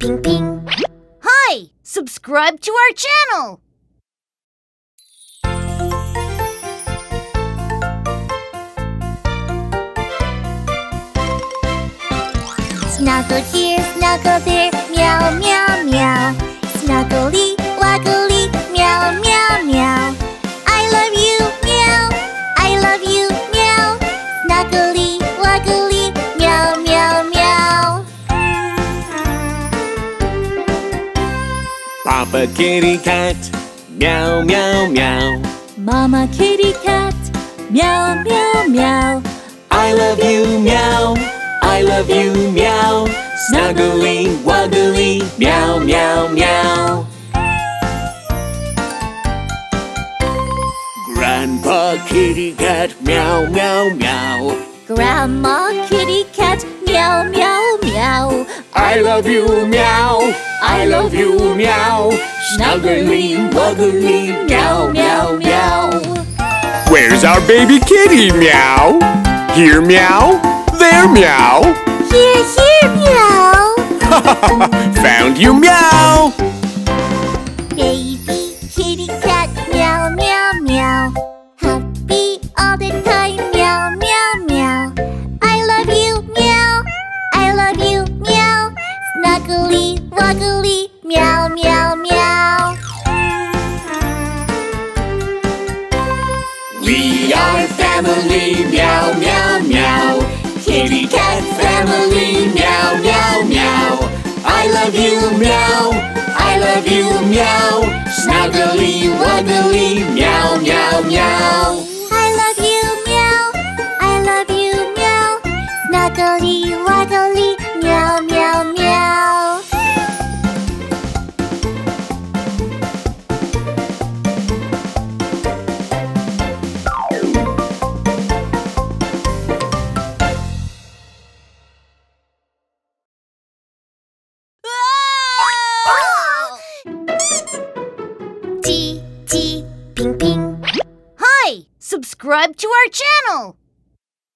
Pingping. Hi! Subscribe to our channel! Snuggle here, snuggle there, meow, meow, meow. Snuggly, waggly, meow, meow, meow. I love you, meow. I love you, meow. Snuggly, waggly, meow, meow, meow. Papa kitty cat, meow, meow, meow. Mama kitty cat, meow, meow, meow. I love you, meow. I love you, meow. Snuggly, wuggly, meow, meow, meow. Grandpa kitty cat, meow, meow, meow. Grandma kitty cat, meow, meow, meow. I love you, meow. I love you, meow. Snuggly, wuggly, meow, meow, meow. Where's our baby kitty, meow? Here, meow. There, meow. Here, here, meow. Found you, meow. Baby kitty cat, meow, meow, meow. Happy all the time, meow, meow, meow. I love you, meow. I love you, meow. Snuggly, wuggly, meow, meow, meow. We are family, meow, meow, meow. Kitty cat family, meow, meow, meow. I love you, meow. I love you, meow. Snuggly, wuggly, meow, meow, meow. I love you, meow. I love you, meow. Snuggly, wuggly, meow, meow, meow. Chichi Pingping. Hi! Subscribe to our channel!